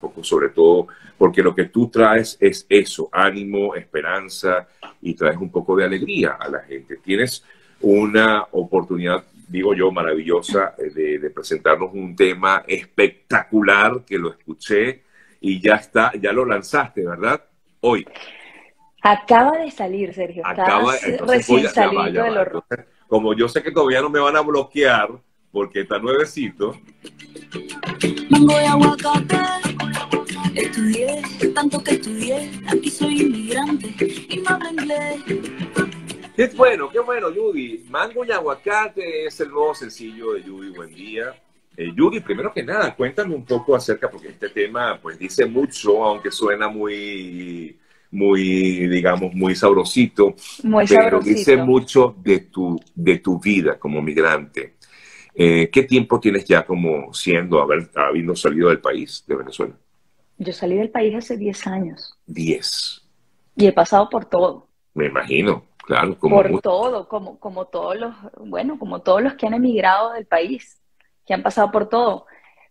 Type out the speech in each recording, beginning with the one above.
poco, sobre todo porque lo que tú traes es eso, ánimo, esperanza, y traes un poco de alegría a la gente. Tienes una oportunidad, digo yo, maravillosa de presentarnos un tema espectacular que lo escuché y ya está, ya lo lanzaste, ¿verdad? Hoy. Acaba de salir, Sergio. Acaba recién salido del horno. Como yo sé que todavía no me van a bloquear, porque está nuevecito. Mango y aguacate, estudié, tanto que estudié, aquí soy inmigrante y no hablo inglés. Qué bueno, Judy. Mango y aguacate es el nuevo sencillo de Judy Buendía. Judy, primero que nada, cuéntame un poco acerca, porque este tema pues dice mucho, aunque suena muy, digamos, muy sabrosito, pero dice mucho de tu vida como migrante. ¿Qué tiempo tienes ya como siendo, habiendo salido del país, de Venezuela? Yo salí del país hace 10 años. 10. Y he pasado por todo. Me imagino, claro. Como por mucho. Todo, como todos los, bueno, como todos los que han emigrado del país, que han pasado por todo.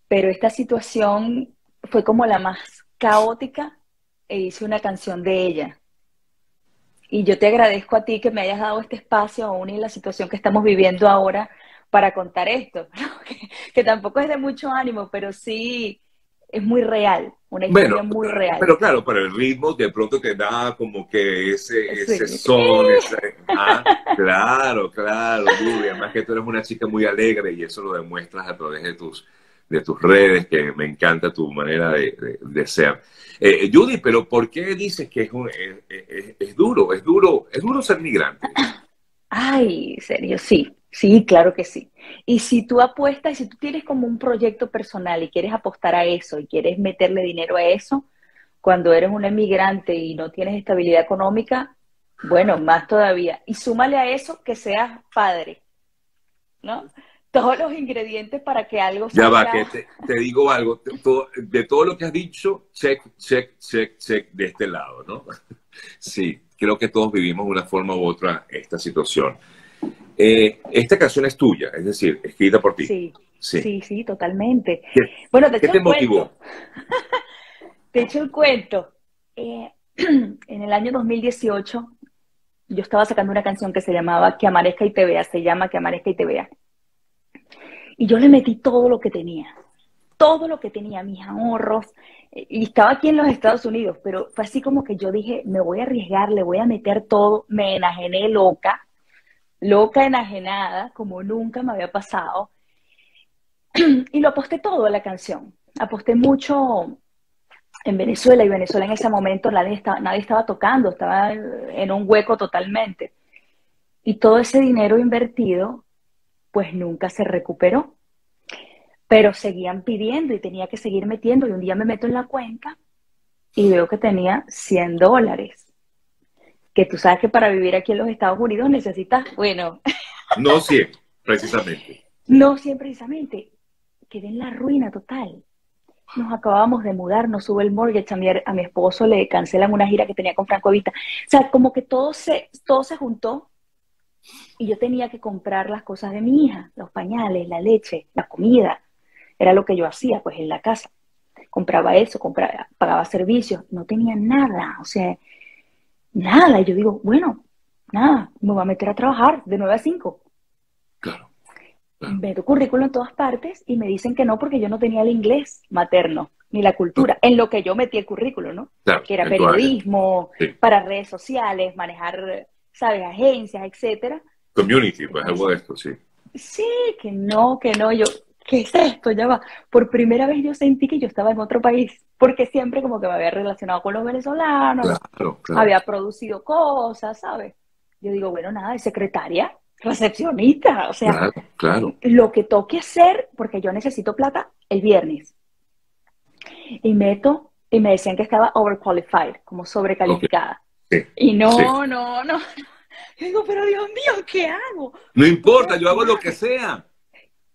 Pero esta situación fue como la más caótica, e hice una canción de ella. Y yo te agradezco a ti que me hayas dado este espacio, aún en la situación que estamos viviendo ahora, para contar esto, ¿no? Que tampoco es de mucho ánimo, pero sí es muy real, una historia muy real. Pero claro, para el ritmo de pronto te da como que ese son, ese... Ah, claro, Judy. Además que tú eres una chica muy alegre y eso lo demuestras a través de tus redes, que me encanta tu manera de ser. Judy, pero ¿por qué dices que es duro ser migrante? Ay, serio, sí, claro que sí. Y si tú apuestas, si tú tienes como un proyecto personal y quieres apostar a eso y quieres meterle dinero a eso, cuando eres un emigrante y no tienes estabilidad económica, bueno, más todavía. Y súmale a eso que seas padre, ¿no? Todos los ingredientes para que algo salga. Ya va, que te digo algo. De todo lo que has dicho, check de este lado, ¿no? Sí, creo que todos vivimos de una forma u otra esta situación. Esta canción es tuya, es decir, escrita por ti. Sí, totalmente. Bueno, ¿qué te motivó? Te echo el cuento. En el año 2018, yo estaba sacando una canción que se llamaba Que amanezca y te vea, se llama Que amanezca y te vea. Y yo le metí todo lo que tenía, mis ahorros, y estaba aquí en los Estados Unidos, pero fue así como que yo dije, me voy a arriesgar, le voy a meter todo, me enajené loca enajenada, como nunca me había pasado, y lo aposté todo a la canción, aposté mucho en Venezuela, y Venezuela en ese momento nadie estaba tocando, estaba en un hueco totalmente, y todo ese dinero invertido, pues nunca se recuperó, pero seguían pidiendo y tenía que seguir metiendo, y un día me meto en la cuenta y veo que tenía $100, que tú sabes que para vivir aquí en los Estados Unidos necesitas, bueno... No siempre, precisamente. Quedé en la ruina total. Nos acabamos de mudar, nos sube el mortgage, a mi esposo le cancelan una gira que tenía con Franco Vita. O sea, como que todo se juntó. Y yo tenía que comprar las cosas de mi hija, los pañales, la leche, la comida. Era lo que yo hacía, pues, en la casa. Compraba eso, pagaba servicios. No tenía nada, o sea, nada. Y yo digo, bueno, nada, me voy a meter a trabajar de 9 a 5. Claro. Meto currículum en todas partes y me dicen que no porque yo no tenía el inglés materno, ni la cultura. En lo que yo metí el currículum, ¿no? Claro, que era periodismo, para redes sociales, manejar... ¿sabes? Agencias, etcétera. Community, pues algo de esto, sí. Sí, que no, yo, ¿qué es esto? Ya va. Por primera vez yo sentí que yo estaba en otro país, porque siempre como que me había relacionado con los venezolanos, claro. Había producido cosas, ¿sabes? Yo digo, bueno, nada, de secretaria, recepcionista, o sea, claro. Lo que toque hacer, porque yo necesito plata el viernes. Y me decían que estaba overqualified, como sobrecalificada. Okay. Sí, y no. Yo digo, pero Dios mío, ¿qué hago? No importa, yo hago lo que sea.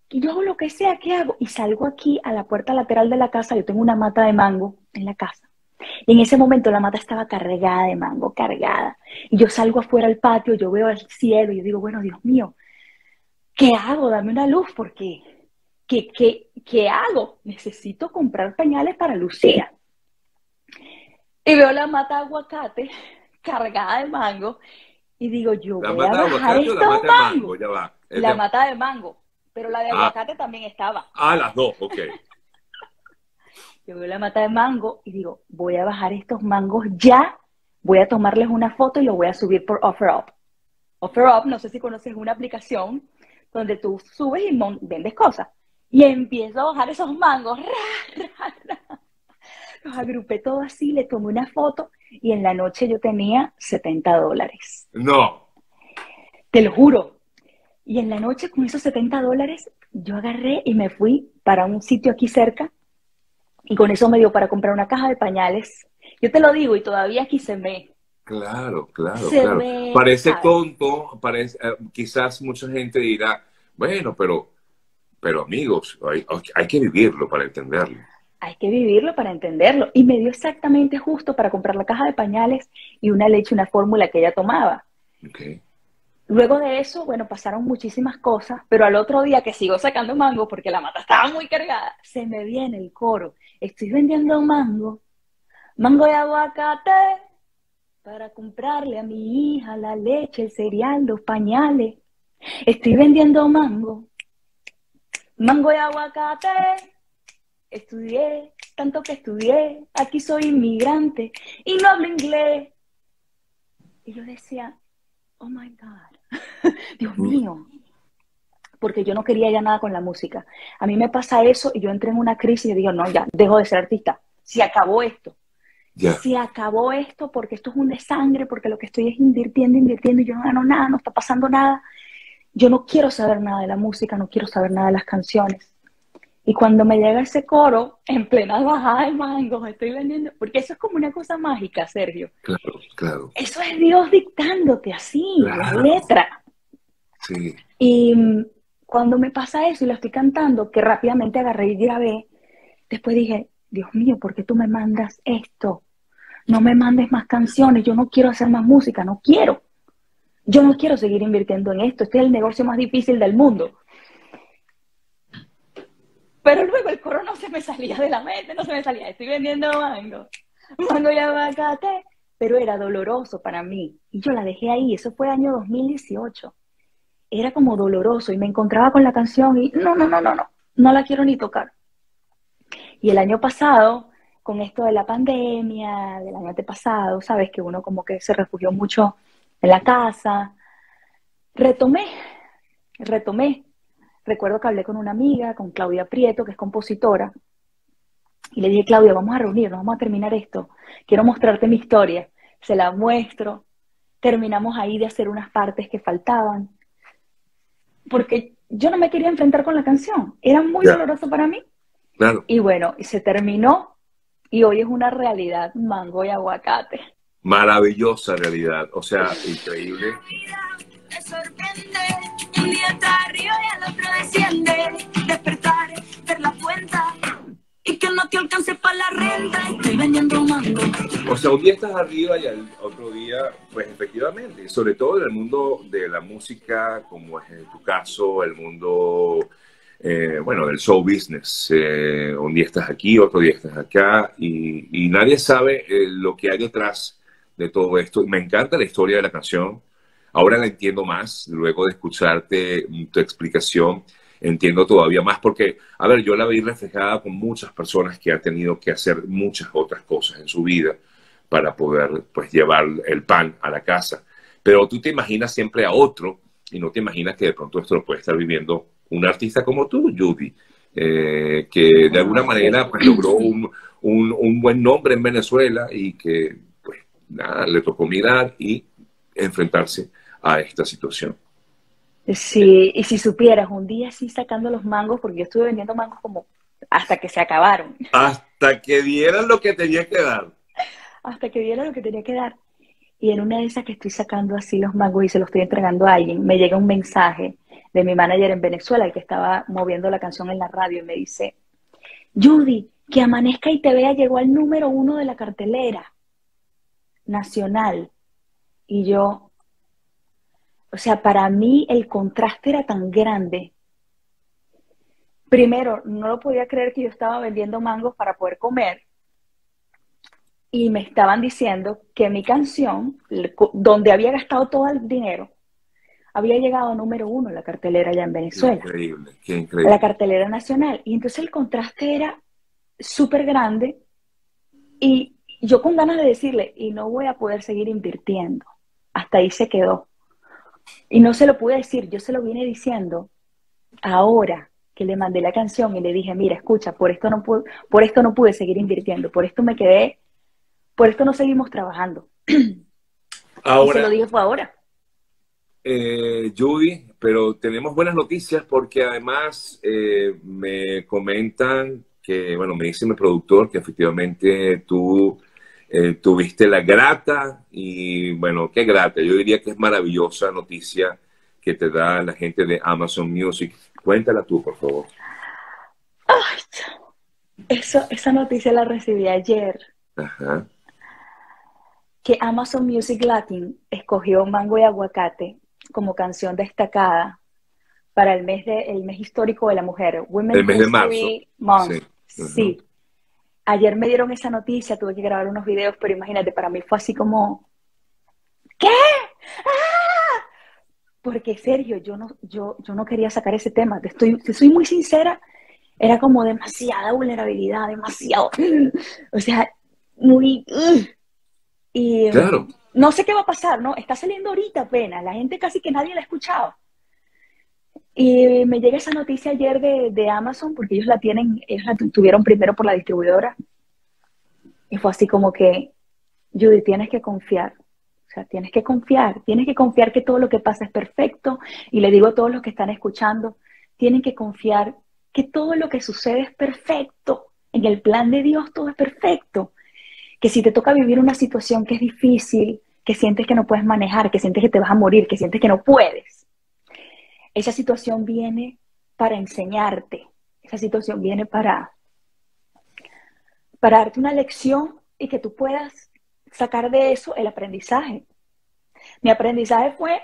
¿Qué hago? Y salgo aquí a la puerta lateral de la casa, yo tengo una mata de mango en la casa. Y en ese momento la mata estaba cargada de mango, cargada. Y yo salgo afuera al patio, yo veo el cielo y yo digo, bueno, Dios mío, ¿qué hago? Dame una luz, porque ¿qué hago? Necesito comprar pañales para Lucía. Y veo la mata de aguacate cargada de mango y digo, yo voy a bajar estos mangos. La mata de mango, pero la de aguacate también estaba. Ah, las dos, ok. Yo veo la mata de mango y digo, voy a bajar estos mangos ya, voy a tomarles una foto y lo voy a subir por OfferUp. OfferUp, no sé si conoces, una aplicación donde tú subes y vendes cosas. Y empiezo a bajar esos mangos. Los agrupé todo así, le tomé una foto y en la noche yo tenía $70. No. Te lo juro. Y en la noche con esos $70 yo agarré y me fui para un sitio aquí cerca. Y con eso me dio para comprar una caja de pañales. Yo te lo digo, y todavía aquí se ve. Claro, claro, claro. Parece tonto, parece, quizás mucha gente dirá, bueno, pero amigos, hay que vivirlo para entenderlo. Hay que vivirlo para entenderlo. Y me dio exactamente justo para comprar la caja de pañales y una leche, una fórmula que ella tomaba. Okay. Luego de eso, bueno, pasaron muchísimas cosas, pero al otro día que sigo sacando mango porque la mata estaba muy cargada, se me viene el coro. Estoy vendiendo mango, mango y aguacate, para comprarle a mi hija la leche, el cereal, los pañales. Estoy vendiendo mango, mango y aguacate. Estudié, tanto que estudié, aquí soy inmigrante y no hablo inglés. Y yo decía, oh my God, Dios mío, porque yo no quería ya nada con la música. A mí me pasa eso y yo entré en una crisis y digo, no, ya, dejo de ser artista, se acabó esto. Yeah. Se acabó esto porque esto es un desangre, porque lo que estoy es invirtiendo y yo no gano nada, no está pasando nada. Yo no quiero saber nada de la música, no quiero saber nada de las canciones. Y cuando me llega ese coro, en plena bajada de mangos, estoy vendiendo, porque eso es como una cosa mágica, Sergio. Claro, claro. Eso es Dios dictándote así, claro, la letra. Sí. Y cuando me pasa eso y lo estoy cantando, que rápidamente agarré y grabé, después dije, Dios mío, ¿por qué tú me mandas esto? No me mandes más canciones, yo no quiero hacer más música, no quiero. Yo no quiero seguir invirtiendo en esto, este es el negocio más difícil del mundo. Pero luego el coro no se me salía de la mente, no se me salía. Estoy vendiendo mango, mango y aguacate. Pero era doloroso para mí. Y yo la dejé ahí, eso fue año 2018. Era como doloroso y me encontraba con la canción y no la quiero ni tocar. Y el año pasado, con esto de la pandemia, del año antepasado, sabes que uno como que se refugió mucho en la casa. Retomé. Recuerdo que hablé con una amiga, con Claudia Prieto, que es compositora, y le dije, Claudia, vamos a reunirnos, vamos a terminar esto. Quiero mostrarte mi historia. Se la muestro. Terminamos ahí de hacer unas partes que faltaban. Porque yo no me quería enfrentar con la canción. Era muy doloroso para mí. Claro. Y bueno, se terminó, y hoy es una realidad, mango y aguacate. Maravillosa realidad. O sea, increíble. Te sorprende, un día está arriba y al otro desciende. Despertar, ver la cuenta y que no te alcance para la renta. Estoy vendiendo mango. O sea, un día estás arriba y al otro día, pues efectivamente, sobre todo en el mundo de la música, como es en tu caso, el mundo, bueno, del show business. Un día estás aquí, otro día estás acá y nadie sabe lo que hay detrás de todo esto. Me encanta la historia de la canción. Ahora la entiendo más, luego de escucharte tu explicación, entiendo todavía más porque, a ver, yo la vi reflejada con muchas personas que han tenido que hacer muchas otras cosas en su vida para poder, pues, llevar el pan a la casa. Pero tú te imaginas siempre a otro y no te imaginas que de pronto esto lo puede estar viviendo un artista como tú, Judy, que de alguna manera, pues, logró un buen nombre en Venezuela y que, pues, nada, le tocó mirar y enfrentarse a esta situación. Sí, y si supieras, un día sí sacando los mangos, porque yo estuve vendiendo mangos como hasta que se acabaron. Hasta que dieran lo que tenía que dar. Hasta que dieran lo que tenía que dar. Y en una de esas que estoy sacando así los mangos y se los estoy entregando a alguien, me llega un mensaje de mi manager en Venezuela, el que estaba moviendo la canción en la radio, y me dice, Judy, que amanezca y te vea llegó al número 1 de la cartelera nacional. Y yo, o sea, para mí el contraste era tan grande primero, no lo podía creer que yo estaba vendiendo mangos para poder comer. Y me estaban diciendo que mi canción, donde había gastado todo el dinero, había llegado a número 1 en la cartelera allá en Venezuela. Qué increíble, qué increíble. La cartelera nacional. Y entonces el contraste era súper grande. Y yo con ganas de decirle, y no voy a poder seguir invirtiendo. Hasta ahí se quedó. Y no se lo pude decir. Yo se lo vine diciendo ahora que le mandé la canción y le dije, mira, escucha, por esto no pude seguir invirtiendo. Por esto me quedé. Por esto no seguimos trabajando. Ahora, y se lo dije fue ahora. Judy, pero tenemos buenas noticias porque además me comentan que, bueno, me dice mi productor que efectivamente tú tuviste la grata y, bueno, qué grata. Yo diría que es maravillosa noticia que te da la gente de Amazon Music. Cuéntala tú, por favor. Ay, esa noticia la recibí ayer. Ajá. Que Amazon Music Latin escogió Mango y Aguacate como canción destacada para el mes histórico de la mujer. El mes de marzo. Sí. Sí. Ayer me dieron esa noticia, tuve que grabar unos videos, pero imagínate, para mí fue así como... ¿Qué? ¡Ah! Porque, Sergio, yo no quería sacar ese tema. Te soy muy sincera. Era como demasiada vulnerabilidad, demasiado... O sea, muy... Y claro. No sé qué va a pasar, ¿no? Está saliendo ahorita apenas, la gente casi que nadie la ha escuchado. Y me llega esa noticia ayer de Amazon, porque ellos la tuvieron primero por la distribuidora. Y fue así como que, Judy, tienes que confiar. O sea, tienes que confiar que todo lo que pasa es perfecto. Y le digo a todos los que están escuchando, tienen que confiar que todo lo que sucede es perfecto. En el plan de Dios todo es perfecto. Que si te toca vivir una situación que es difícil, que sientes que no puedes manejar, que sientes que te vas a morir, que sientes que no puedes, esa situación viene para enseñarte, esa situación viene para darte una lección y que tú puedas sacar de eso el aprendizaje. Mi aprendizaje fue,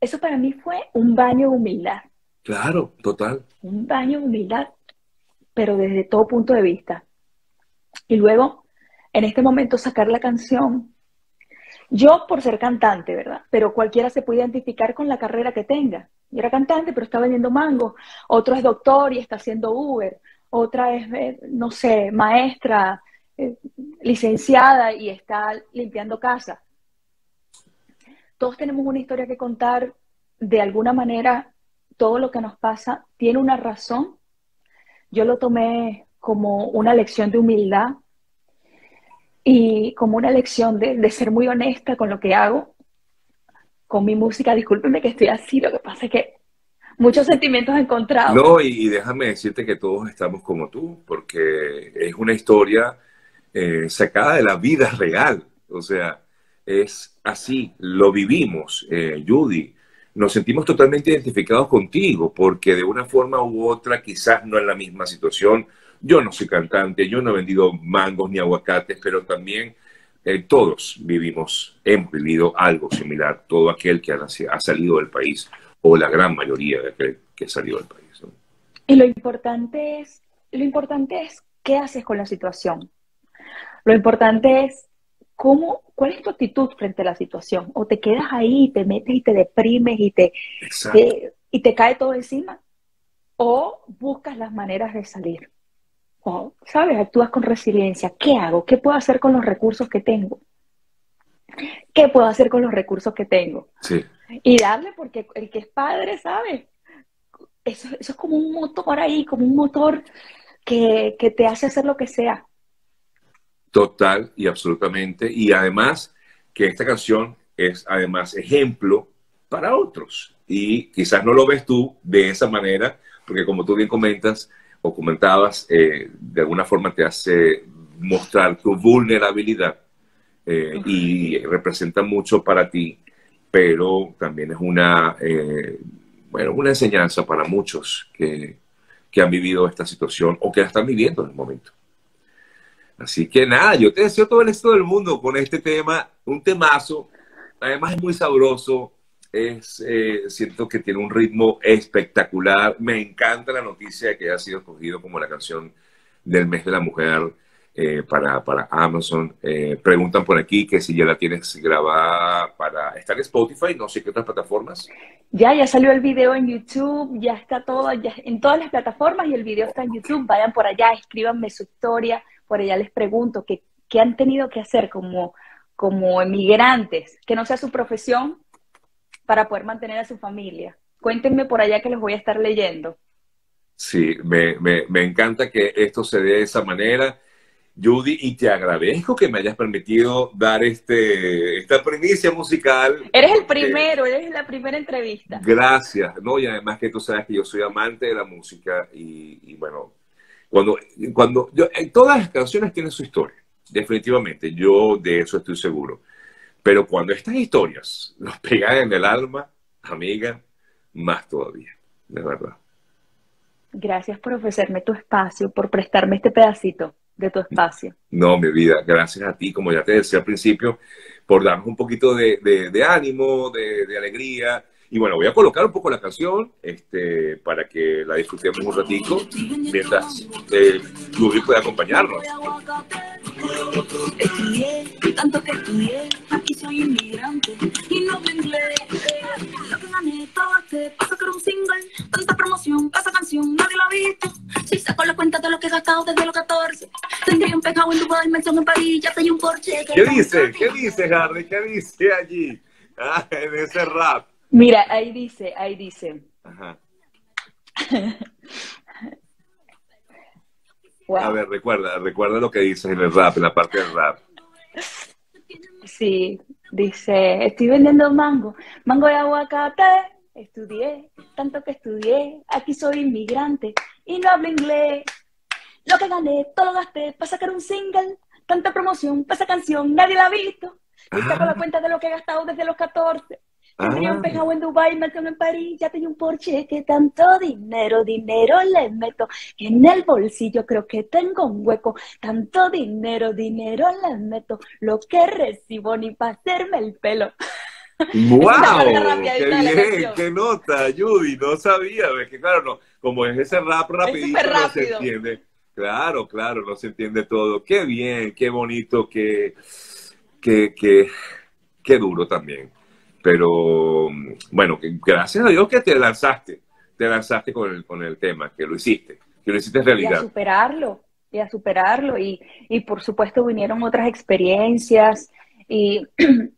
eso para mí fue un baño de humildad. Claro, total. Un baño de humildad, pero desde todo punto de vista. Y luego, en este momento, sacar la canción. Yo, por ser cantante, ¿verdad? Pero cualquiera se puede identificar con la carrera que tenga. Yo era cantante, pero estaba vendiendo mango. Otro es doctor y está haciendo Uber. Otra es, no sé, maestra, licenciada y está limpiando casa. Todos tenemos una historia que contar. De alguna manera, todo lo que nos pasa tiene una razón. Yo lo tomé como una lección de humildad y como una lección de ser muy honesta con lo que hago, con mi música. Discúlpenme que estoy así, lo que pasa es que muchos sentimientos encontrados. No, y déjame decirte que todos estamos como tú, porque es una historia sacada de la vida real. O sea, es así, lo vivimos, Judy. Nos sentimos totalmente identificados contigo, porque de una forma u otra, quizás no en la misma situación. Yo no soy cantante, yo no he vendido mangos ni aguacates, pero también todos vivimos, hemos vivido algo similar, todo aquel que ha salido del país, o la gran mayoría de aquel que salió del país, ¿no? Y lo importante es qué haces con la situación. Lo importante es cuál es tu actitud frente a la situación. O te quedas ahí, te metes y te deprimes y te cae todo encima, o buscas las maneras de salir. Oh, ¿sabes? Actúas con resiliencia. ¿Qué hago? ¿Qué puedo hacer con los recursos que tengo? ¿Qué puedo hacer con los recursos que tengo? Sí. Y darle, porque el que es padre, ¿sabes? Eso es como un motor ahí, como un motor que te hace hacer lo que sea. Total y absolutamente. Y además que esta canción es además ejemplo para otros. Y quizás no lo ves tú de esa manera, porque como tú bien comentas, o comentabas, de alguna forma te hace mostrar tu vulnerabilidad y representa mucho para ti, pero también es una enseñanza para muchos que han vivido esta situación o que la están viviendo en el momento. Así que nada, yo te deseo todo el éxito del mundo con este tema, un temazo, además es muy sabroso, siento que tiene un ritmo espectacular. Me encanta la noticia de que haya sido escogido como la canción del mes de la mujer para Amazon. Preguntan por aquí que si ya la tienes grabada para... ¿Está en Spotify? No sé qué otras plataformas. Ya salió el video en YouTube, ya está todo, ya, en todas las plataformas, y el video está en YouTube. Vayan por allá, escríbanme su historia, por allá les pregunto qué han tenido que hacer como emigrantes, que no sea su profesión, para poder mantener a su familia. Cuéntenme por allá que los voy a estar leyendo. Sí, me encanta que esto se dé de esa manera, Judy, y te agradezco que me hayas permitido dar esta primicia musical. Eres el primero, eres la primera entrevista. Gracias, ¿no? Y además que tú sabes que yo soy amante de la música y bueno, todas las canciones tienen su historia, definitivamente, yo de eso estoy seguro. Pero cuando estas historias nos pegan en el alma, amiga, más todavía, de verdad. Gracias por ofrecerme tu espacio, por prestarme este pedacito de tu espacio. No, mi vida, gracias a ti, como ya te decía al principio, por darnos un poquito de ánimo, de alegría. Y bueno, voy a colocar un poco la canción para que la disfrutemos un ratico, mientras Judy puede acompañarnos. Tanto que estudié, aquí soy inmigrante y no me inglés. Lo que gané, todo este paso que era un single. Tanta promoción, pasa canción, nadie lo ha visto. Si saco la cuenta de lo que he gastado desde los 14, tendría un pecado en Dubai, mención en París, ya tenía un Porsche. ¿Qué dice? ¿Qué dice, Harry? ¿Qué dice allí? Ah, en ese rap. Mira, ahí dice. Ajá. Wow. A ver, recuerda lo que dices en el rap, en la parte del rap. Sí, dice, estoy vendiendo mango y aguacate, estudié, tanto que estudié, aquí soy inmigrante y no hablo inglés, lo que gané, todo lo gasté, para sacar un single, tanta promoción, para esa canción, nadie la ha visto, y saco la cuenta de lo que he gastado desde los 14, tendría un pejado en Dubai, me tengo en París, ya tenía un Porsche, que tanto dinero le meto en el bolsillo, creo que tengo un hueco, tanto dinero le meto, lo que recibo ni para hacerme el pelo. ¡Wow! ¡Qué bien! ¡Qué nota, Judy! No sabía, ves que claro, no, como es ese rap rapidito, no se entiende. Claro, no se entiende todo. ¡Qué bien! ¡Qué bonito! ¡Qué duro también! Pero, bueno, gracias a Dios que te lanzaste con el tema, que lo hiciste en realidad. Y a superarlo, y por supuesto vinieron otras experiencias, y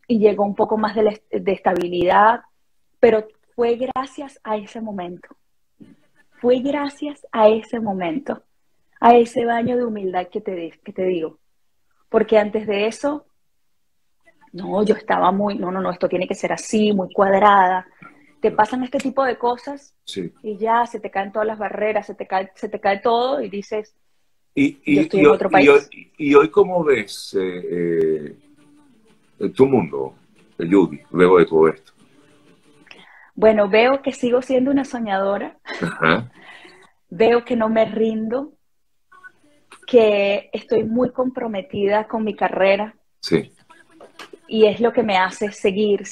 llegó un poco más de estabilidad, pero fue gracias a ese momento, a ese baño de humildad que te digo, porque antes de eso, no, yo estaba muy, no, esto tiene que ser así, muy cuadrada. Te pasan este tipo de cosas y ya se te caen todas las barreras, se te cae todo y dices, yo estoy en otro país. Y hoy, ¿cómo ves tu mundo, Judy, luego de todo esto? Bueno, veo que sigo siendo una soñadora. Ajá. Veo que no me rindo, que estoy muy comprometida con mi carrera. Sí. Y es lo que me hace seguir.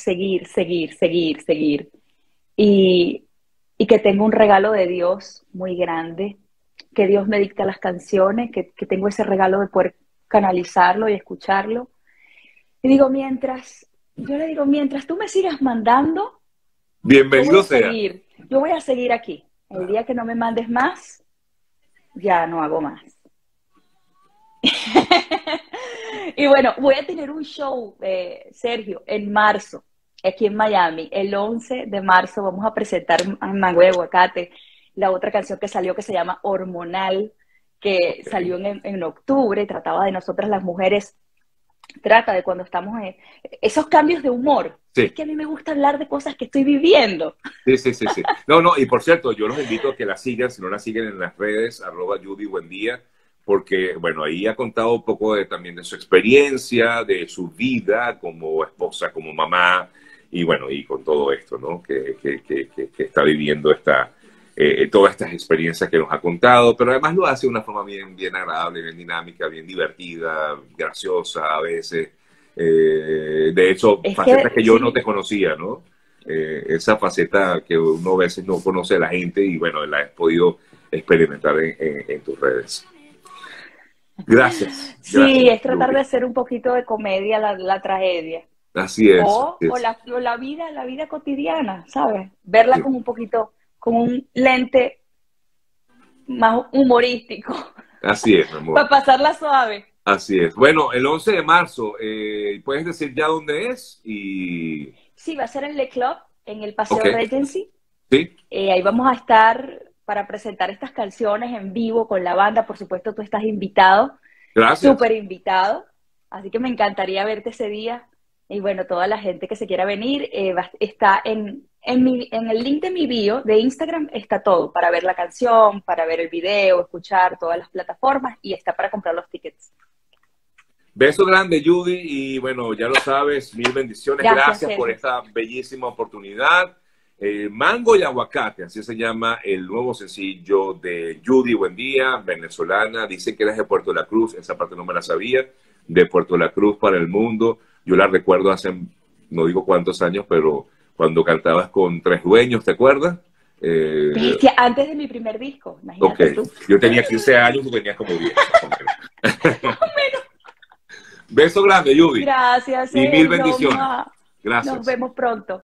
Y que tengo un regalo de Dios muy grande, que Dios me dicta las canciones, que tengo ese regalo de poder canalizarlo y escucharlo. Y digo, mientras tú me sigas mandando, bienvenido sea. Yo voy a seguir aquí. El día que no me mandes más, ya no hago más. Y bueno, voy a tener un show, Sergio, en marzo, aquí en Miami. El 11 de marzo vamos a presentar Mango y Aguacate, la otra canción que salió que se llama Hormonal, que salió en octubre, trataba de nosotras las mujeres, trata de cuando estamos en esos cambios de humor. Sí. Es que a mí me gusta hablar de cosas que estoy viviendo. Sí. No, y por cierto, yo los invito a que la sigan, si no la siguen en las redes, @JudyBuendía. Porque, bueno, ahí ha contado un poco también de su experiencia, de su vida como esposa, como mamá, y bueno, y con todo esto, ¿no? Que está viviendo todas estas experiencias que nos ha contado, pero además lo hace de una forma bien agradable, bien dinámica, bien divertida, graciosa a veces. De hecho, facetas que yo no te conocía, ¿no? esa faceta que uno a veces no conoce de la gente y bueno, la has podido experimentar en tus redes. Gracias. Sí, gracias, es tratar Luis. De hacer un poquito de comedia la tragedia. Así es. O la vida cotidiana, ¿sabes? Verla sí. Con un poquito, con un lente más humorístico. Así es, mi amor. Para pasarla suave. Así es. Bueno, el 11 de marzo, ¿puedes decir ya dónde es? Y... Sí, va a ser en Le Club, en el Paseo Regency. Sí. Ahí vamos a estar para presentar estas canciones en vivo con la banda. Por supuesto, tú estás invitado. Gracias. Súper invitado. Así que me encantaría verte ese día. Y bueno, toda la gente que se quiera venir, está en el link de mi bio de Instagram, está todo, para ver la canción, para ver el video, escuchar todas las plataformas, y está para comprar los tickets. Beso grande, Judy, y bueno, ya lo sabes, mil bendiciones, gracias por esta bellísima oportunidad. Mango y Aguacate, así se llama el nuevo sencillo de Judy Buendía, venezolana, dice que eres de Puerto de la Cruz, esa parte no me la sabía, de Puerto de la Cruz para el mundo. Yo la recuerdo hace, no digo cuántos años, pero cuando cantabas con Tres Dueños, ¿te acuerdas? Bestia, antes de mi primer disco, imagínate tú. Yo tenía 15 años, tú tenías como 10. Más o menos. Beso grande, Judy. Gracias. Y mil bendiciones. Gracias. Nos vemos pronto.